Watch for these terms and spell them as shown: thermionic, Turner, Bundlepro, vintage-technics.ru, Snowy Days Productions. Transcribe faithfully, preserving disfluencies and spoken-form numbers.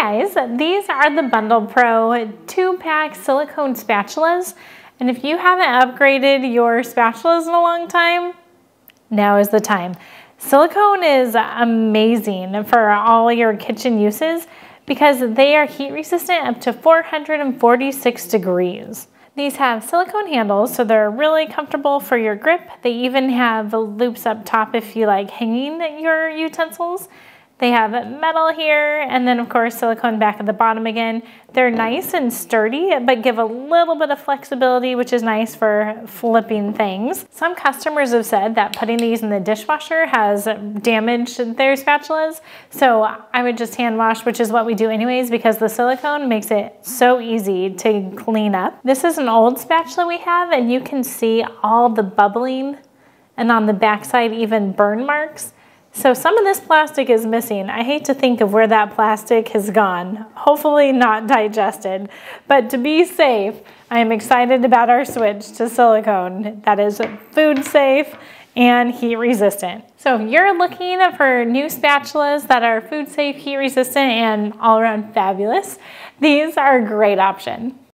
guys, these are the Bundlepro two-pack silicone spatulas, and if you haven't upgraded your spatulas in a long time, now is the time. Silicone is amazing for all your kitchen uses because they are heat resistant up to four hundred forty-six degrees. These have silicone handles, so they're really comfortable for your grip. They even have loops up top if you like hanging your utensils. They have metal here, and then of course silicone back at the bottom again. They're nice and sturdy, but give a little bit of flexibility, which is nice for flipping things. Some customers have said that putting these in the dishwasher has damaged their spatulas, so I would just hand wash, which is what we do anyways, because the silicone makes it so easy to clean up. This is an old spatula we have, and you can see all the bubbling, and on the backside even burn marks. So some of this plastic is missing. I hate to think of where that plastic has gone. Hopefully not digested. But to be safe, I am excited about our switch to silicone that is food safe and heat resistant. So if you're looking for new spatulas that are food safe, heat resistant, and all around fabulous, these are a great option.